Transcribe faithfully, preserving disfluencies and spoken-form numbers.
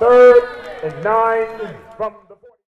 Third and nine from the...